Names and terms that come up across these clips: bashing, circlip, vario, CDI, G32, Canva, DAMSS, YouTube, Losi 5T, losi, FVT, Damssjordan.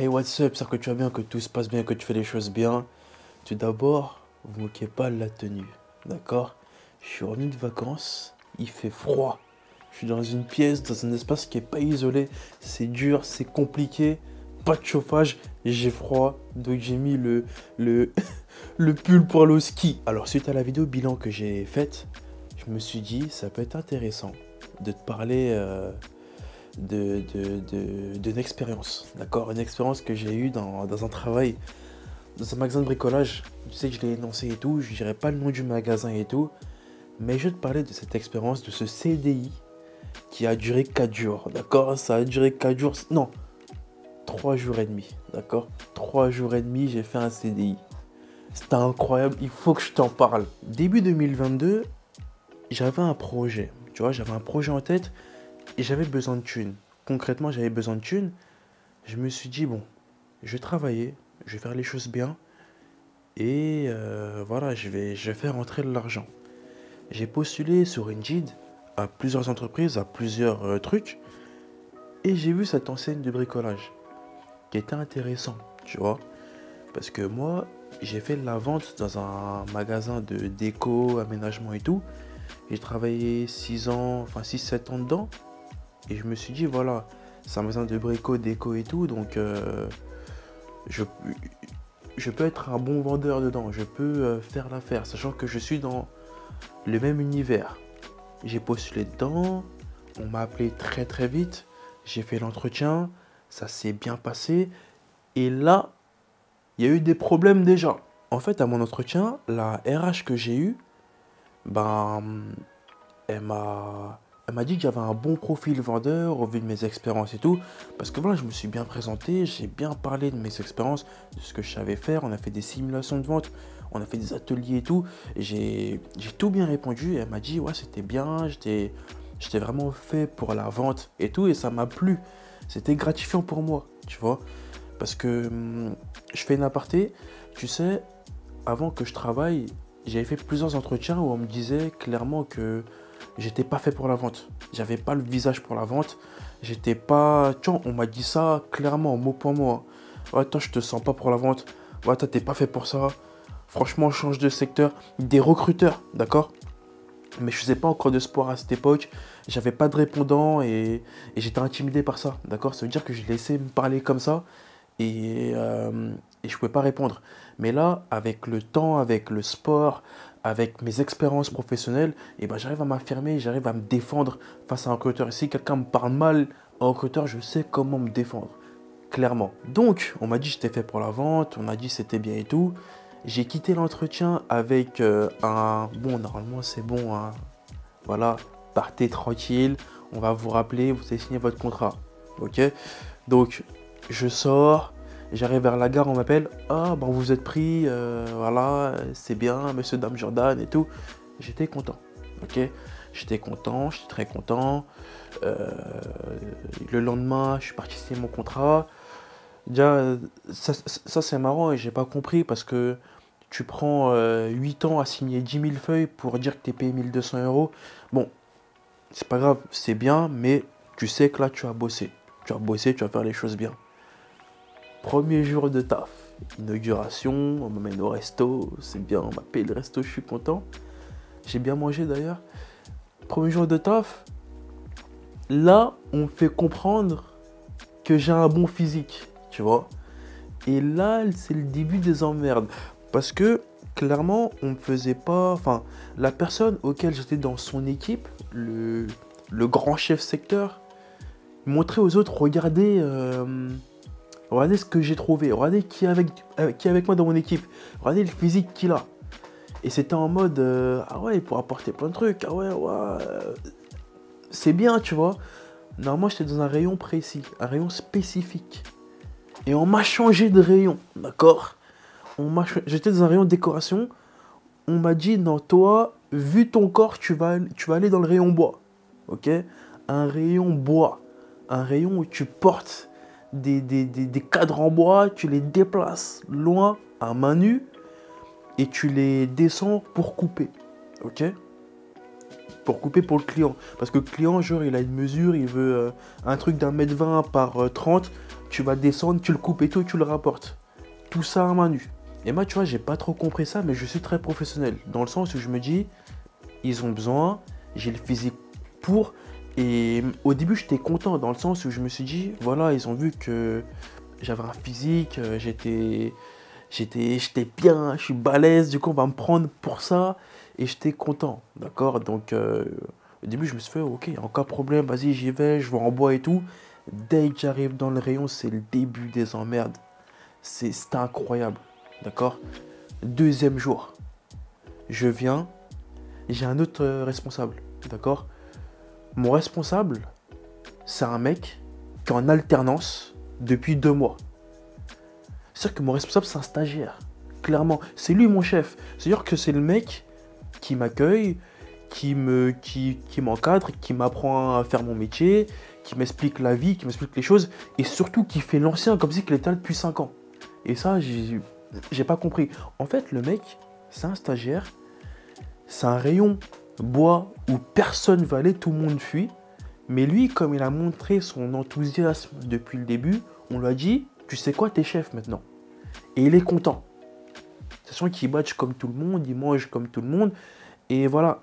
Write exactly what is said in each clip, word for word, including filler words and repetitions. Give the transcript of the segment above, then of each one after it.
Hey, what's up, j'espère que tu vas bien, que tout se passe bien, que tu fais les choses bien. Tout d'abord, vous moquez pas la tenue, d'accord? Je suis revenu de vacances, il fait froid. Je suis dans une pièce, dans un espace qui n'est pas isolé. C'est dur, c'est compliqué, pas de chauffage, j'ai froid. Donc j'ai mis le, le, le pull pour le ski. Alors suite à la vidéo bilan que j'ai faite, je me suis dit ça peut être intéressant de te parler euh, de, de, de, d'une expérience. D'accord, une expérience que j'ai eue dans, dans un travail, dans un magasin de bricolage. Tu sais que je l'ai énoncé et tout, je ne dirais pas le nom du magasin et tout. Mais je vais te parler de cette expérience, de ce C D I qui a duré quatre jours, d'accord? Ça a duré quatre jours, non, trois jours et demi, d'accord? trois jours et demi, j'ai fait un C D I. C'était incroyable, il faut que je t'en parle. Début deux mille vingt-deux, j'avais un projet, tu vois, j'avais un projet en tête et j'avais besoin de thunes. Concrètement, j'avais besoin de thunes. Je me suis dit, bon, je vais travailler, je vais faire les choses bien et euh, voilà, je vais, je vais faire rentrer de l'argent. J'ai postulé sur Indeed à plusieurs entreprises, à plusieurs euh, trucs, et j'ai vu cette enseigne de bricolage qui était intéressant, tu vois, parce que moi j'ai fait de la vente dans un magasin de déco, aménagement et tout. J'ai travaillé six ans, enfin six sept ans dedans, et je me suis dit voilà, c'est un magasin de brico, déco et tout, donc euh, je, je peux être un bon vendeur dedans, je peux euh, faire l'affaire, sachant que je suis dans le même univers. J'ai postulé dedans, on m'a appelé très très vite, j'ai fait l'entretien, ça s'est bien passé, et là, il y a eu des problèmes déjà. En fait, à mon entretien, la R H que j'ai eue, ben, elle m'a dit que j'avais un bon profil vendeur au vu de mes expériences et tout, parce que voilà, je me suis bien présenté, j'ai bien parlé de mes expériences, de ce que je savais faire, on a fait des simulations de vente, on a fait des ateliers et tout, j'ai tout bien répondu, et elle m'a dit ouais c'était bien, j'étais vraiment fait pour la vente et tout, et ça m'a plu, c'était gratifiant pour moi, tu vois, parce que hum, je fais une aparté, tu sais, avant que je travaille, j'avais fait plusieurs entretiens où on me disait clairement que j'étais pas fait pour la vente, j'avais pas le visage pour la vente, j'étais pas, tu vois, on m'a dit ça clairement, mot pour mot, ouais toi je te sens pas pour la vente, ouais toi t'es pas fait pour ça. Franchement, change de secteur, des recruteurs, d'accord? Mais je faisais pas encore d'espoir à cette époque, j'avais pas de répondant et, et j'étais intimidé par ça, d'accord? Ça veut dire que je laissais me parler comme ça et, euh, et je pouvais pas répondre. Mais là, avec le temps, avec le sport, avec mes expériences professionnelles, eh ben, j'arrive à m'affirmer, j'arrive à me défendre face à un recruteur. Et si quelqu'un me parle mal, un recruteur, je sais comment me défendre, clairement. Donc, on m'a dit que j'étais fait pour la vente, on m'a dit que c'était bien et tout. J'ai quitté l'entretien avec euh, un... Bon, normalement, c'est bon, hein. Voilà, partez tranquille. On va vous rappeler, vous avez signé votre contrat. OK? Donc, je sors, j'arrive vers la gare, on m'appelle. Ah, ben, vous êtes pris, euh, voilà, c'est bien, monsieur Damssjordan et tout. J'étais content, OK? J'étais content, j'étais très content. Euh, le lendemain, je suis parti signer mon contrat. Déjà, ça, ça c'est marrant et j'ai pas compris parce que tu prends euh, huit ans à signer dix mille feuilles pour dire que tu es payé mille deux cents euros. Bon, c'est pas grave, c'est bien, mais tu sais que là tu as bossé. Tu as bossé, tu vas faire les choses bien. Premier jour de taf, inauguration, on m'amène au resto, c'est bien, on m'a payé le resto, je suis content. J'ai bien mangé d'ailleurs. Premier jour de taf, là on me fait comprendre que j'ai un bon physique. Tu vois, et là c'est le début des emmerdes parce que clairement on ne faisait pas, enfin la personne auquel j'étais dans son équipe, le, le grand chef secteur, montrait aux autres, regardez, euh, regardez ce que j'ai trouvé, regardez qui est avec, euh, qui est avec moi dans mon équipe, regardez le physique qu'il a, et c'était en mode euh, ah ouais il pourra porter plein de trucs, ah ouais, ouais euh, c'est bien, tu vois. Normalement j'étais dans un rayon précis, un rayon spécifique. Et on m'a changé de rayon, d'accord? J'étais dans un rayon de décoration. On m'a dit, non, toi, vu ton corps, tu vas, tu vas aller dans le rayon bois. OK? Un rayon bois. Un rayon où tu portes des, des, des, des cadres en bois, tu les déplaces loin, à main nue, et tu les descends pour couper. OK? Pour couper pour le client. Parce que le client, genre, il a une mesure, il veut euh, un truc d'un mètre vingt par euh, trente. tu vas descendre, tu le coupes et tout, tu le rapportes. Tout ça à main nue. Et moi, tu vois, j'ai pas trop compris ça, mais je suis très professionnel. Dans le sens où je me dis, ils ont besoin, j'ai le physique pour. Et au début, j'étais content dans le sens où je me suis dit, voilà, ils ont vu que j'avais un physique, j'étais bien, je suis balèze, du coup, on va me prendre pour ça. Et j'étais content, d'accord? Donc, euh, au début, je me suis fait, ok, encore problème, vas-y, j'y vais, je vais en bois et tout. Dès que j'arrive dans le rayon, c'est le début des emmerdes. C'est incroyable, d'accord? Deuxième jour, je viens, j'ai un autre euh, responsable, d'accord? Mon responsable, c'est un mec qui est en alternance depuis deux mois. C'est-à-dire que mon responsable, c'est un stagiaire, clairement. C'est lui mon chef. C'est-à-dire que c'est le mec qui m'accueille, qui me, qui, qui m'encadre, qui m'apprend à faire mon métier, qui m'explique la vie, qui m'explique les choses, et surtout qui fait l'ancien comme si il était là depuis cinq ans. Et ça, j'ai pas compris. En fait, le mec, c'est un stagiaire, c'est un rayon bois où personne va aller, tout le monde fuit. Mais lui, comme il a montré son enthousiasme depuis le début, on lui a dit, tu sais quoi, t'es chef maintenant. Et il est content. Sachant qu'il badge comme tout le monde, il mange comme tout le monde. Et voilà,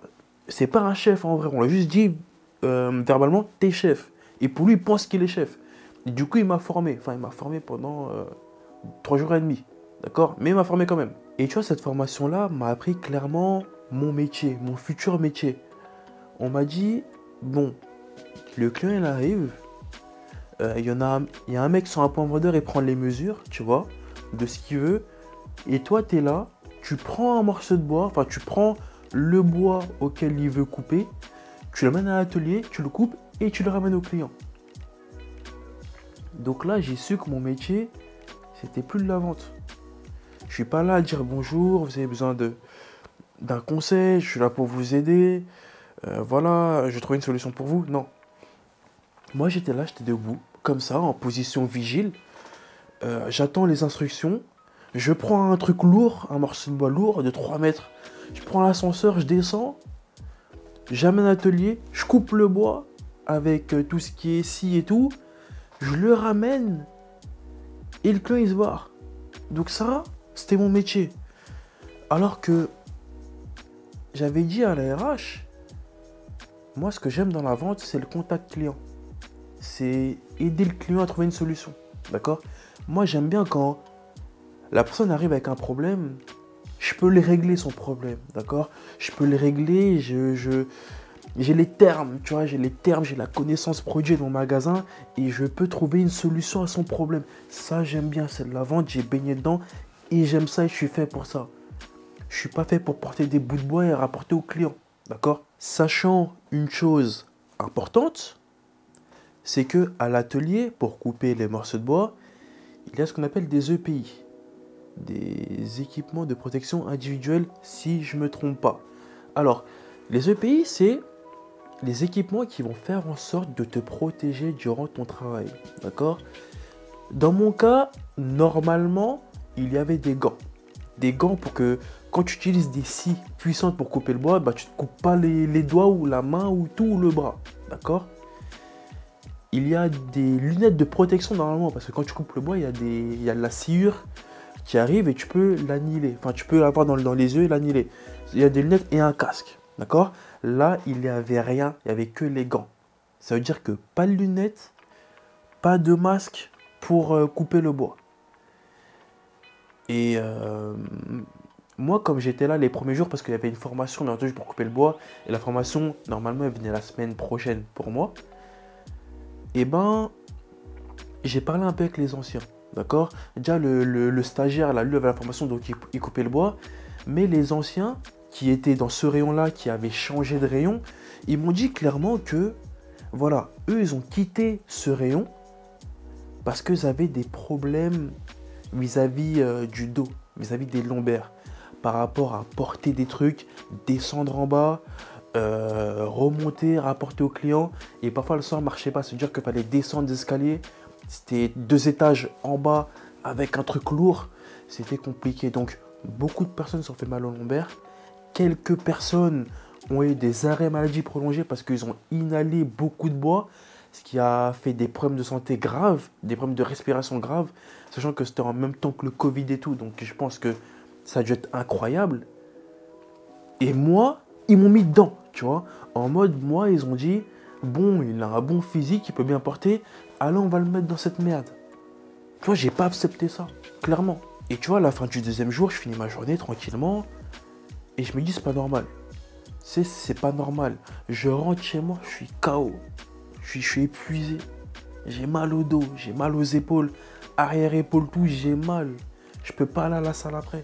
c'est pas un chef en vrai. On l'a juste dit euh, verbalement, t'es chef. Et pour lui, il pense qu'il est chef. Et du coup, il m'a formé. Enfin, il m'a formé pendant euh, trois jours et demi. D'accord? Mais il m'a formé quand même. Et tu vois, cette formation-là m'a appris clairement mon métier, mon futur métier. On m'a dit, bon, le client, il arrive. Euh, il y en a, il y a un mec sur un point vendeur, il prend les mesures, tu vois, de ce qu'il veut. Et toi, tu es là, tu prends un morceau de bois, enfin, tu prends le bois auquel il veut couper, tu l'amènes à l'atelier, tu le coupes et tu le ramènes au client. Donc là, j'ai su que mon métier, c'était plus de la vente. Je suis pas là à dire bonjour, vous avez besoin d'un conseil, je suis là pour vous aider, euh, voilà, je trouve une solution pour vous. Non. Moi, j'étais là, j'étais debout, comme ça, en position vigile. Euh, j'attends les instructions. Je prends un truc lourd, un morceau de bois lourd de trois mètres. Je prends l'ascenseur, je descends, j'amène l'atelier, je coupe le bois avec tout ce qui est scie et tout. Je le ramène et le client, il se barre. Donc ça, c'était mon métier. Alors que j'avais dit à la R H, moi, ce que j'aime dans la vente, c'est le contact client. C'est aider le client à trouver une solution, d'accord? Moi, j'aime bien quand la personne arrive avec un problème, je peux les régler son problème, d'accord? Je peux les régler, j'ai je, je, les termes, tu vois, j'ai les termes, j'ai la connaissance produit dans mon magasin et je peux trouver une solution à son problème. Ça, j'aime bien, c'est de la vente, j'ai baigné dedans et j'aime ça et je suis fait pour ça. Je ne suis pas fait pour porter des bouts de bois et rapporter aux clients, d'accord? Sachant une chose importante, c'est qu'à l'atelier, pour couper les morceaux de bois, il y a ce qu'on appelle des E P I. Des équipements de protection individuelle, si je ne me trompe pas. Alors, les E P I, c'est les équipements qui vont faire en sorte de te protéger durant ton travail, d'accord? Dans mon cas, normalement, il y avait des gants. Des gants pour que, quand tu utilises des scies puissantes pour couper le bois, bah, tu ne te coupes pas les, les doigts ou la main ou tout, ou le bras, d'accord? Il y a des lunettes de protection normalement, parce que quand tu coupes le bois, il y a, des, il y a de la sciure qui arrive et tu peux l'annihiler. Enfin, tu peux l'avoir dans, dans les yeux et l'annihiler. Il y a des lunettes et un casque. D'accord? Là, il n'y avait rien. Il n'y avait que les gants. Ça veut dire que pas de lunettes, pas de masque pour euh, couper le bois. Et euh, moi, comme j'étais là les premiers jours, parce qu'il y avait une formation dans le pour couper le bois, et la formation, normalement, elle venait la semaine prochaine pour moi, et eh ben, j'ai parlé un peu avec les anciens. D'accord? Déjà, le, le, le stagiaire, là, lui, avait la formation, donc il, il coupait le bois. Mais les anciens qui étaient dans ce rayon-là, qui avaient changé de rayon, ils m'ont dit clairement que, voilà, eux, ils ont quitté ce rayon parce qu'ils avaient des problèmes vis-à-vis euh, du dos, vis-à-vis des lombaires, par rapport à porter des trucs, descendre en bas, euh, remonter, rapporter au client. Et parfois, le soir ne marchait pas, c'est-à-dire qu'il fallait descendre des escaliers. C'était deux étages en bas avec un truc lourd. C'était compliqué. Donc, beaucoup de personnes se sont fait mal au lombaire. Quelques personnes ont eu des arrêts maladie prolongés parce qu'ils ont inhalé beaucoup de bois. ce qui a fait des problèmes de santé graves, des problèmes de respiration graves, sachant que c'était en même temps que le Covid et tout. Donc je pense que ça a dû être incroyable. Et moi, ils m'ont mis dedans, tu vois. En mode, moi, ils ont dit, bon, il a un bon physique, il peut bien porter, allez, on va le mettre dans cette merde. Tu vois, j'ai pas accepté ça, clairement. Et tu vois, à la fin du deuxième jour, je finis ma journée tranquillement et je me dis, c'est pas normal. C'est pas normal. Je rentre chez moi, je suis K O. Je suis, je suis épuisé. J'ai mal au dos, j'ai mal aux épaules, arrière-épaule, tout, j'ai mal. Je peux pas aller à la salle après.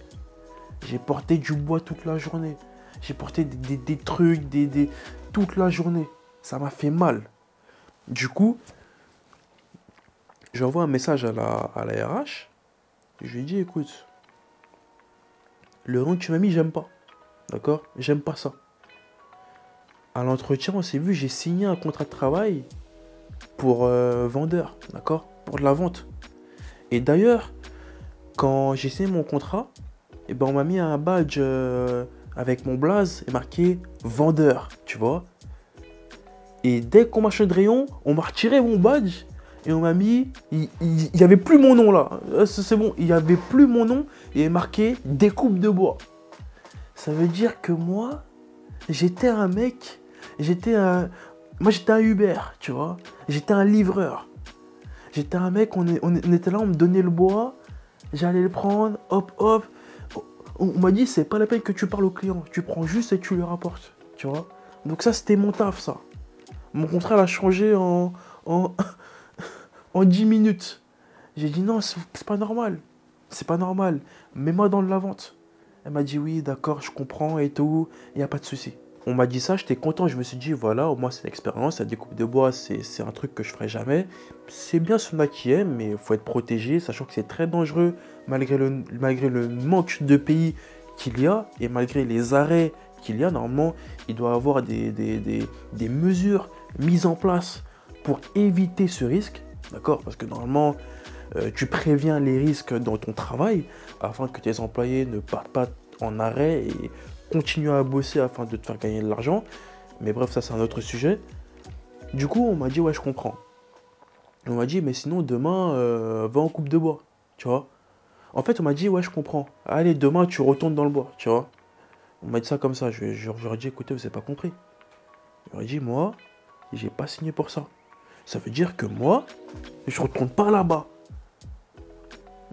J'ai porté du bois toute la journée. J'ai porté des, des, des trucs, des, des... toute la journée. Ça m'a fait mal. Du coup, j'envoie un message à la, à la R H. Je lui dis, écoute, le rang que tu m'as mis, j'aime pas. D'accord? J'aime pas ça. À l'entretien, on s'est vu, j'ai signé un contrat de travail pour euh, vendeur, d'accord? Pour de la vente. Et d'ailleurs, quand j'ai signé mon contrat, eh ben, on m'a mis un badge euh, avec mon blaze et marqué vendeur, tu vois? Et dès qu'on m'a changé de rayon, on m'a retiré mon badge. Et on m'a mis, il n'y avait plus mon nom là, c'est bon, il n'y avait plus mon nom et marqué découpe de bois. Ça veut dire que moi, j'étais un mec, j'étais un, moi j'étais un Uber, tu vois, j'étais un livreur. J'étais un mec, on, est, on était là, on me donnait le bois, j'allais le prendre, hop hop. On m'a dit, c'est pas la peine que tu parles au client, tu prends juste et tu le rapportes, tu vois. Donc ça, c'était mon taf ça. Mon contrat l'a changé en... en... En dix minutes, j'ai dit non, c'est pas normal, c'est pas normal, mets-moi dans de la vente. Elle m'a dit oui, d'accord, je comprends et tout, il n'y a pas de souci. On m'a dit ça, j'étais content, je me suis dit voilà, au moins c'est une expérience, la découpe de bois, c'est un truc que je ferai jamais. C'est bien ce qu'on a qui aime, mais il faut être protégé, sachant que c'est très dangereux, malgré le, malgré le manque de pays qu'il y a et malgré les arrêts qu'il y a, normalement, il doit y avoir des, des, des, des mesures mises en place pour éviter ce risque. D'accord? Parce que normalement, euh, tu préviens les risques dans ton travail afin que tes employés ne partent pas en arrêt et continuent à bosser afin de te faire gagner de l'argent. Mais bref, ça, c'est un autre sujet. Du coup, on m'a dit, ouais, je comprends. On m'a dit, mais sinon, demain, euh, va en coupe de bois, tu vois. En fait, on m'a dit, ouais, je comprends. Allez, demain, tu retournes dans le bois, tu vois. On m'a dit ça comme ça. Je, je, je leur ai dit, écoutez, vous n'avez pas compris. J'aurais dit, moi, j'ai pas signé pour ça. Ça veut dire que moi, je ne retourne pas là-bas.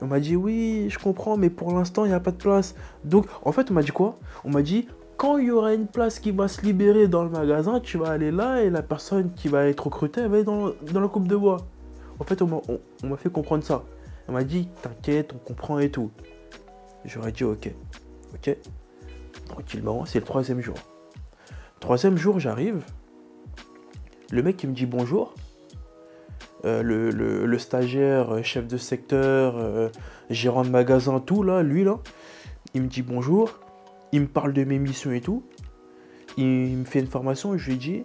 On m'a dit, oui, je comprends, mais pour l'instant, il n'y a pas de place. Donc, en fait, on m'a dit quoi? On m'a dit, quand il y aura une place qui va se libérer dans le magasin, tu vas aller là et la personne qui va être recrutée, elle va aller dans, dans la coupe de bois. En fait, on m'a fait comprendre ça. On m'a dit, t'inquiète, on comprend et tout. J'aurais dit, ok, ok. Tranquillement, c'est le troisième jour. Troisième jour, j'arrive. Le mec, il me dit bonjour. Euh, le, le, le stagiaire, chef de secteur, euh, gérant de magasin, tout là, lui là, il me dit bonjour, il me parle de mes missions et tout, il, il me fait une formation et je lui dis,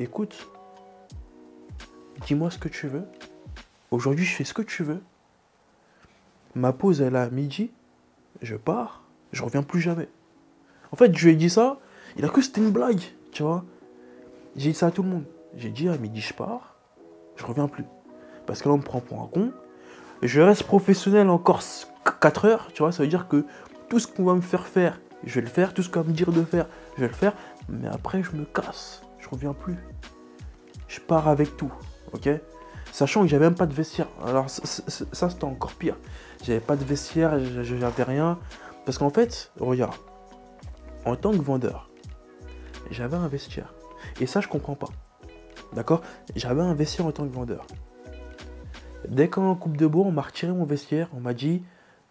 écoute, dis-moi ce que tu veux, aujourd'hui je fais ce que tu veux, ma pause elle est à midi, je pars, je reviens plus jamais. En fait, je lui ai dit ça, il a cru que c'était une blague, tu vois, j'ai dit ça à tout le monde, j'ai dit à midi je pars, je reviens plus. Parce que là, on me prend pour un con. Je reste professionnel encore quatre heures. Tu vois, ça veut dire que tout ce qu'on va me faire faire, je vais le faire. Tout ce qu'on va me dire de faire, je vais le faire. Mais après, je me casse. Je reviens plus. Je pars avec tout. Ok? Sachant que j'avais même pas de vestiaire. Alors, ça, c'était encore pire. J'avais pas de vestiaire, j'avais rien. Parce qu'en fait, regarde, en tant que vendeur, j'avais un vestiaire. Et ça, je comprends pas. D'accord? J'avais un vestiaire en tant que vendeur. Dès qu'en coupe de bois, on m'a retiré mon vestiaire. On m'a dit,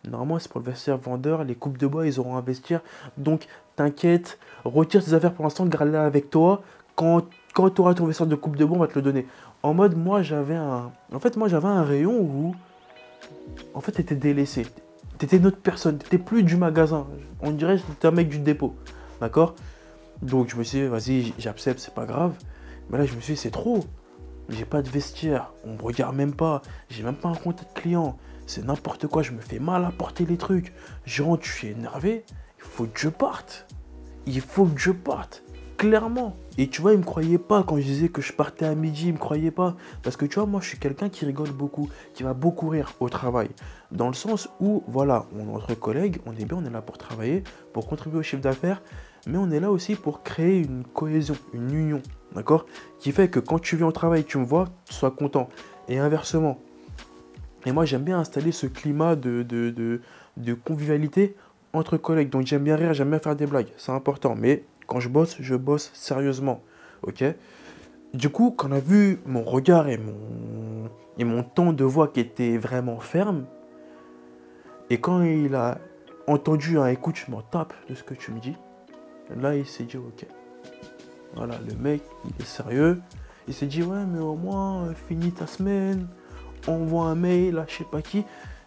normalement, c'est pour le vestiaire vendeur. Les coupes de bois, ils auront un vestiaire. Donc, t'inquiète, retire tes affaires pour l'instant, garde-les avec toi. Quand, quand tu auras ton vestiaire de coupe de bois, on va te le donner. En mode, moi, j'avais un... En fait, moi, j'avais un rayon où... En fait, t'étais délaissé. T'étais une autre personne. T'étais plus du magasin. On dirait que t'étais un mec du dépôt. D'accord? Donc, je me suis dit, vas-y, j'accepte, c'est pas grave. Mais là, je me suis dit, c'est trop. J'ai pas de vestiaire. On me regarde même pas. J'ai même pas un contact client. C'est n'importe quoi. Je me fais mal à porter les trucs. Je rentre, je suis énervé. Il faut que je parte. Il faut que je parte. Clairement. Et tu vois, il ne me croyait pas quand je disais que je partais à midi, il ne me croyait pas. Parce que tu vois, moi, je suis quelqu'un qui rigole beaucoup, qui va beaucoup rire au travail. Dans le sens où, voilà, on est entre collègues, on est bien, on est là pour travailler, pour contribuer au chiffre d'affaires. Mais on est là aussi pour créer une cohésion, une union, d'accord? Qui fait que quand tu viens au travail, tu me vois, tu sois content. Et inversement. Et moi, j'aime bien installer ce climat de, de, de, de convivialité entre collègues. Donc, j'aime bien rire, j'aime bien faire des blagues. C'est important, mais... quand je bosse, je bosse sérieusement, ok? Du coup, quand on a vu mon regard et mon, et mon ton de voix qui était vraiment ferme, et quand il a entendu un « écoute, je m'en tape de ce que tu me dis », là, il s'est dit « ok ». Voilà, le mec, il est sérieux. Il s'est dit « ouais, mais au moins, finis ta semaine, envoie un mail à je sais pas qui ».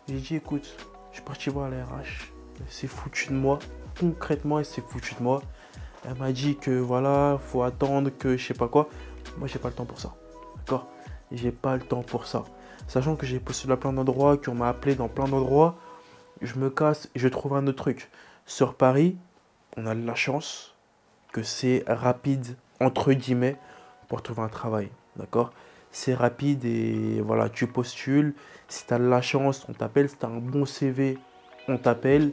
J'ai dit « écoute, je suis parti voir la R H, c'est foutu de moi, concrètement, c'est foutu de moi. ». Elle m'a dit que voilà, faut attendre que je sais pas quoi. Moi, j'ai pas le temps pour ça. D'accord? J'ai pas le temps pour ça. Sachant que j'ai postulé à plein d'endroits, qu'on m'a appelé dans plein d'endroits, je me casse et je trouve un autre truc. Sur Paris, on a la chance que c'est rapide, entre guillemets, pour trouver un travail. D'accord? C'est rapide et voilà, tu postules. Si tu as la chance, on t'appelle. Si tu as un bon C V, on t'appelle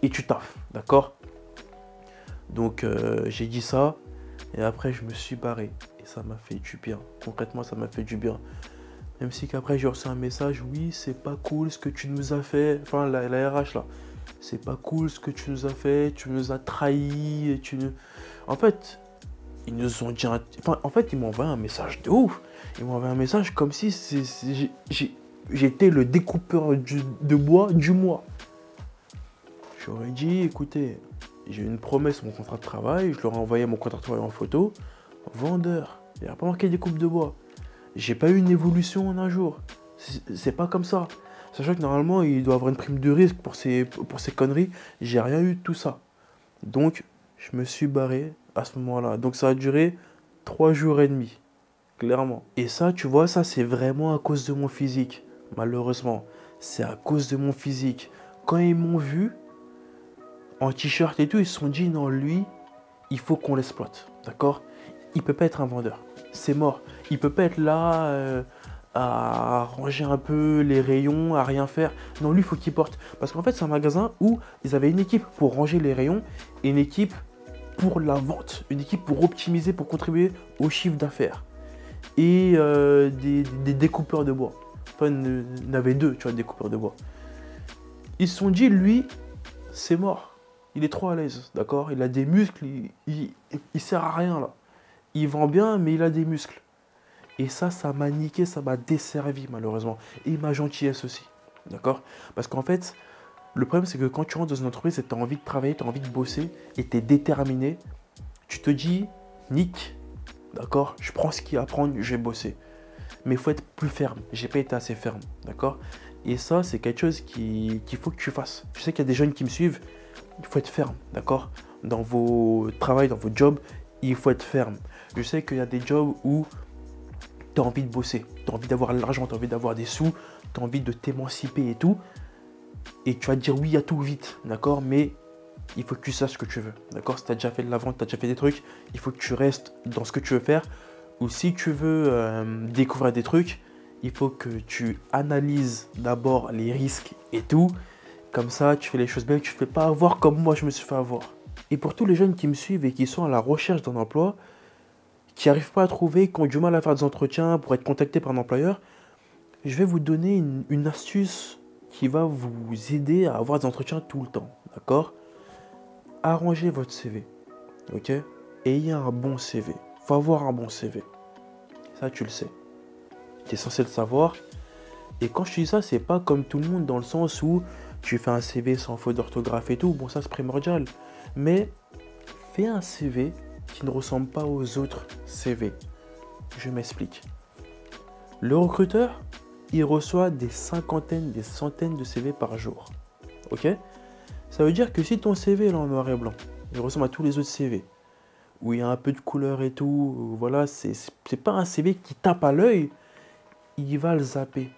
et tu taffes. D'accord? Donc, euh, j'ai dit ça et après, je me suis barré. Et ça m'a fait du bien. Concrètement, ça m'a fait du bien. Même si qu'après, j'ai reçu un message. Oui, c'est pas cool ce que tu nous as fait. Enfin, la, la R H, là. C'est pas cool ce que tu nous as fait. Tu nous as trahis. Et tu nous... En fait, ils nous ont dit... Un... Enfin, en fait, ils m'ont envoyé un message de ouf. Ils m'ont envoyé un message comme si j'étais le découpeur du, de bois du mois. J'aurais dit, écoutez... j'ai une promesse, mon contrat de travail, je leur ai envoyé mon contrat de travail en photo. Vendeur, il n'y a pas marqué des coupes de bois. J'ai pas eu une évolution en un jour. C'est pas comme ça. Sachant que normalement, il doit avoir une prime de risque pour ces, pour ces conneries. J'ai rien eu de tout ça. Donc, je me suis barré à ce moment-là. Donc, ça a duré trois jours et demi, clairement. Et ça, tu vois, ça, c'est vraiment à cause de mon physique, malheureusement. C'est à cause de mon physique. Quand ils m'ont vu, en t-shirt et tout, ils se sont dit, non, lui, il faut qu'on l'exploite, d'accord? Il peut pas être un vendeur, c'est mort. Il peut pas être là euh, à ranger un peu les rayons, à rien faire. Non, lui, il faut qu'il porte. Parce qu'en fait, c'est un magasin où ils avaient une équipe pour ranger les rayons et une équipe pour la vente, une équipe pour optimiser, pour contribuer au chiffre d'affaires. Et euh, des, des découpeurs de bois. Enfin, il y en avait deux, tu vois, des découpeurs de bois. Ils se sont dit, lui, c'est mort. Il est trop à l'aise, d'accord? Il a des muscles, il, il, il sert à rien là. Il vend bien, mais il a des muscles. Et ça, ça m'a niqué, ça m'a desservi malheureusement. Et ma gentillesse aussi, d'accord? Parce qu'en fait, le problème c'est que quand tu rentres dans une entreprise et tu as envie de travailler, tu as envie de bosser et tu es déterminé, tu te dis, nique, d'accord? Je prends ce qu'il y a à prendre, je vais bosser. Mais il faut être plus ferme, j'ai pas été assez ferme, d'accord? Et ça, c'est quelque chose qu'il qui faut que tu fasses. Je sais qu'il y a des jeunes qui me suivent. Il faut être ferme, d'accord? Dans vos travails, dans vos jobs, il faut être ferme. Je sais qu'il y a des jobs où tu as envie de bosser, tu as envie d'avoir l'argent, tu as envie d'avoir des sous, tu as envie de t'émanciper et tout. Et tu vas te dire oui à tout vite, d'accord? Mais il faut que tu saches ce que tu veux, d'accord? Si tu as déjà fait de la vente, tu as déjà fait des trucs, il faut que tu restes dans ce que tu veux faire. Ou si tu veux euh, découvrir des trucs, il faut que tu analyses d'abord les risques et tout. Comme ça, tu fais les choses bien, tu ne fais pas avoir comme moi, je me suis fait avoir. Et pour tous les jeunes qui me suivent et qui sont à la recherche d'un emploi, qui n'arrivent pas à trouver, qui ont du mal à faire des entretiens pour être contactés par un employeur, je vais vous donner une, une astuce qui va vous aider à avoir des entretiens tout le temps, d'accord? Arrangez votre C V, ok? Ayez un bon C V, il faut avoir un bon C V. Ça, tu le sais. Tu es censé le savoir. Et quand je dis ça, c'est pas comme tout le monde dans le sens où tu fais un C V sans faute d'orthographe et tout, bon ça c'est primordial. Mais fais un C V qui ne ressemble pas aux autres C V. Je m'explique. Le recruteur, il reçoit des cinquantaines, des centaines de C V par jour. Ok? Ça veut dire que si ton C V est en noir et blanc, il ressemble à tous les autres C V, où il y a un peu de couleur et tout, voilà, c'est pas un C V qui tape à l'œil, il va le zapper.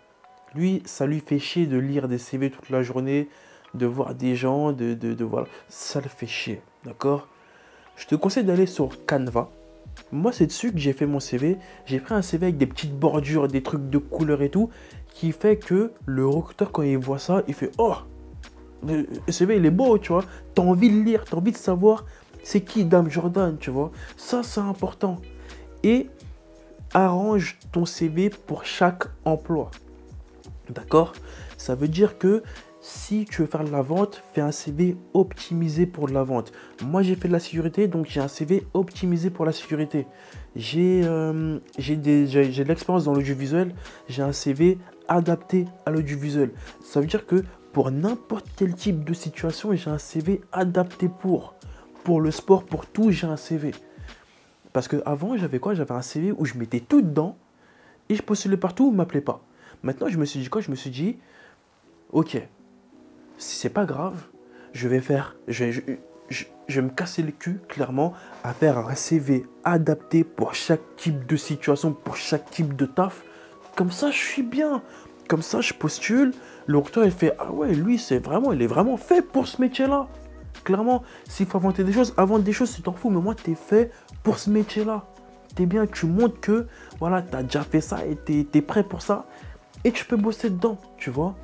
Lui, ça lui fait chier de lire des C V toute la journée, de voir des gens, de, de, de voilà. Ça le fait chier, d'accord? je te conseille d'aller sur Canva. Moi, c'est dessus que j'ai fait mon C V. J'ai pris un C V avec des petites bordures, des trucs de couleur et tout, qui fait que le recruteur, quand il voit ça, il fait « Oh, le C V, il est beau, tu vois. » Tu as envie de lire, tu as envie de savoir c'est qui Damssjordan, tu vois. Ça, c'est important. Et arrange ton C V pour chaque emploi. D'accord? Ça veut dire que si tu veux faire de la vente, fais un C V optimisé pour de la vente. Moi, j'ai fait de la sécurité, donc j'ai un C V optimisé pour la sécurité. J'ai euh, j'ai de l'expérience dans l'audiovisuel, j'ai un C V adapté à l'audiovisuel. Ça veut dire que pour n'importe quel type de situation, j'ai un C V adapté pour. Pour le sport, pour tout, j'ai un C V. Parce qu'avant, j'avais quoi? J'avais un C V où je mettais tout dedans et je postulais partout où ne m'appelait pas. Maintenant, je me suis dit quoi? Je me suis dit, ok, c'est pas grave, je vais faire, je, je, je, je vais me casser le cul clairement à faire un C V adapté pour chaque type de situation, pour chaque type de taf. Comme ça, je suis bien. Comme ça, je postule. Le recruteur, il fait, ah ouais, lui, c'est vraiment, il est vraiment fait pour ce métier-là. Clairement, s'il faut inventer des choses, invente des choses, c'est t'en fous, mais moi, t'es fait pour ce métier-là. T'es bien, tu montres que, voilà, t'as déjà fait ça et t'es, t'es prêt pour ça et tu peux bosser dedans, tu vois.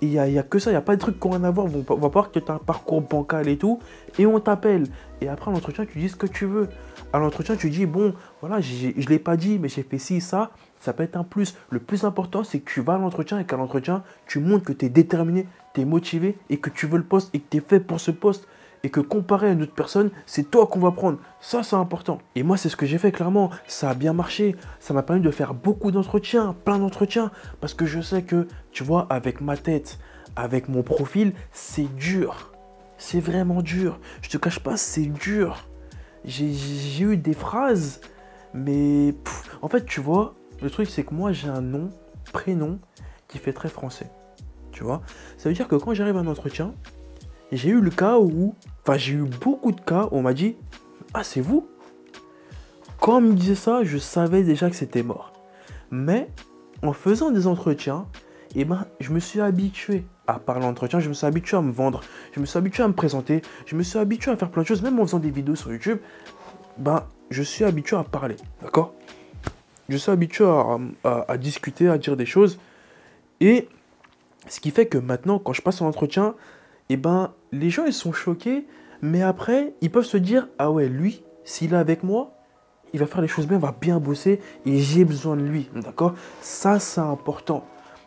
Il n'y a, a que ça, il n'y a pas de trucs qu'on va en avoir. On va voir que tu as un parcours bancal et tout, et on t'appelle. Et après, à l'entretien, tu dis ce que tu veux. À l'entretien, tu dis, bon, voilà, je ne l'ai pas dit, mais j'ai fait ci, ça, ça peut être un plus. Le plus important, c'est que tu vas à l'entretien et qu'à l'entretien, tu montres que tu es déterminé, tu es motivé et que tu veux le poste et que tu es fait pour ce poste. Et que comparé à une autre personne, c'est toi qu'on va prendre. Ça, c'est important. Et moi, c'est ce que j'ai fait, clairement. Ça a bien marché. Ça m'a permis de faire beaucoup d'entretiens, plein d'entretiens. Parce que je sais que, tu vois, avec ma tête, avec mon profil, c'est dur. C'est vraiment dur. Je te cache pas, c'est dur. J'ai eu des phrases, mais... Pff, en fait, tu vois, le truc, c'est que moi, j'ai un nom, prénom, qui fait très français. Tu vois? Ça veut dire que quand j'arrive à un entretien... J'ai eu le cas où, enfin j'ai eu beaucoup de cas où on m'a dit « Ah, c'est vous ?» Quand on me disait ça, je savais déjà que c'était mort. Mais en faisant des entretiens, eh ben, je me suis habitué à parler en entretien, je me suis habitué à me vendre, je me suis habitué à me présenter, je me suis habitué à faire plein de choses, même en faisant des vidéos sur YouTube, ben, je suis habitué à parler, d'accord? Je suis habitué à, à, à discuter, à dire des choses. Et ce qui fait que maintenant, quand je passe en entretien, eh ben, les gens, ils sont choqués, mais après, ils peuvent se dire « Ah ouais, lui, s'il est avec moi, il va faire les choses bien, il va bien bosser et j'ai besoin de lui. » D'accord? Ça, c'est important.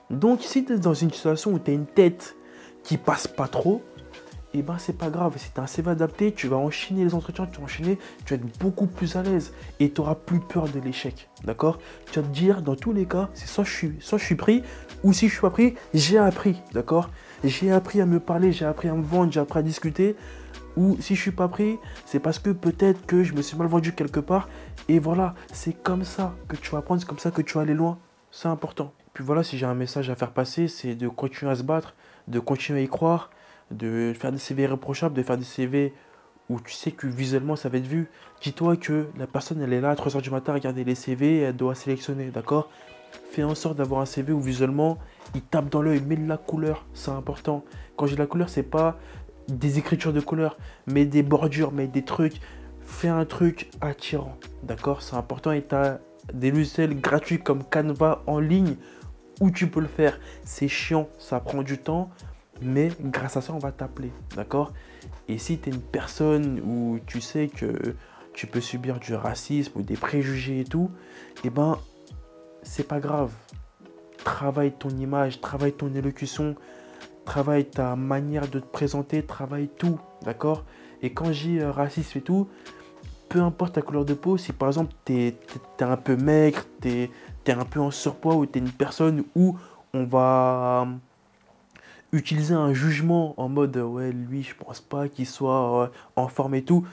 Donc, si tu es dans une situation où tu as une tête qui passe pas trop, eh ben, c'est pas grave. Si tu as un C V adapté, tu vas enchaîner les entretiens, tu vas enchaîner, tu vas être beaucoup plus à l'aise et tu n'auras plus peur de l'échec. D'accord? Tu vas te dire, dans tous les cas, c'est soit je suis, soit je suis pris ou si je suis pas pris, j'ai appris. D'accord? J'ai appris à me parler, j'ai appris à me vendre, j'ai appris à discuter. Ou si je ne suis pas pris, c'est parce que peut-être que je me suis mal vendu quelque part. Et voilà, c'est comme ça que tu vas apprendre, c'est comme ça que tu vas aller loin. C'est important. Et puis voilà, si j'ai un message à faire passer, c'est de continuer à se battre, de continuer à y croire, de faire des C V irréprochables, de faire des C V où tu sais que visuellement ça va être vu. Dis-toi que la personne, elle est là à trois heures du matin à regarder les C V et elle doit sélectionner, d'accord? Fais en sorte d'avoir un C V où visuellement, il tape dans l'œil, met de la couleur, c'est important. Quand j'ai de la couleur, c'est pas des écritures de couleur, mais des bordures, mais des trucs. Fais un truc attirant, d'accord? C'est important et tu as des logiciels gratuits comme Canva en ligne où tu peux le faire. C'est chiant, ça prend du temps, mais grâce à ça, on va t'appeler, d'accord? Et si tu es une personne où tu sais que tu peux subir du racisme ou des préjugés et tout, eh ben, c'est pas grave. Travaille ton image, travaille ton élocution, travaille ta manière de te présenter, travaille tout, d'accord? Et quand j'ai euh, racisme et tout, peu importe ta couleur de peau, si par exemple t'es t'es un peu maigre, t'es t'es un peu en surpoids ou t'es une personne où on va euh, utiliser un jugement en mode euh, « Ouais, lui, je pense pas qu'il soit euh, en forme et tout »,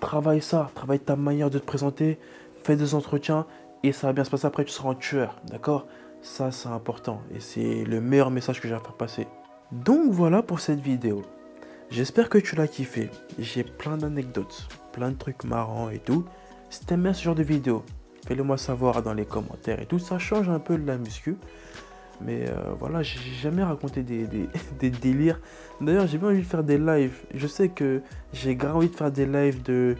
travaille ça, travaille ta manière de te présenter, fais des entretiens et ça va bien se passer après, tu seras un tueur, d'accord? Ça, c'est important et c'est le meilleur message que j'ai à faire passer. Donc voilà pour cette vidéo. J'espère que tu l'as kiffé. J'ai plein d'anecdotes, plein de trucs marrants et tout. Si t'aimes bien ce genre de vidéo, fais-le moi savoir dans les commentaires et tout. Ça change un peu de la muscu. Mais euh, voilà, j'ai jamais raconté des, des, des délires. D'ailleurs, j'ai bien envie de faire des lives. Je sais que j'ai grave envie de faire des lives de...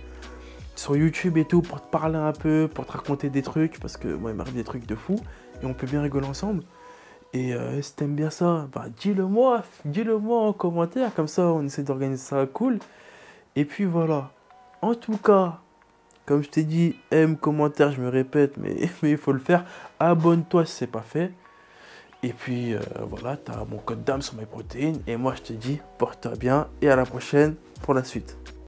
sur YouTube et tout, pour te parler un peu, pour te raconter des trucs, parce que moi, il m'arrive des trucs de fou, et on peut bien rigoler ensemble. Et euh, si t'aimes bien ça, bah, dis-le-moi, dis-le-moi en commentaire, comme ça, on essaie d'organiser ça cool. Et puis voilà, en tout cas, comme je t'ai dit, aime, commentaire, je me répète, mais, mais il faut le faire, abonne-toi si c'est pas fait. Et puis euh, voilà, t'as mon code D A M sur mes protéines, et moi je te dis, porte-toi bien, et à la prochaine pour la suite.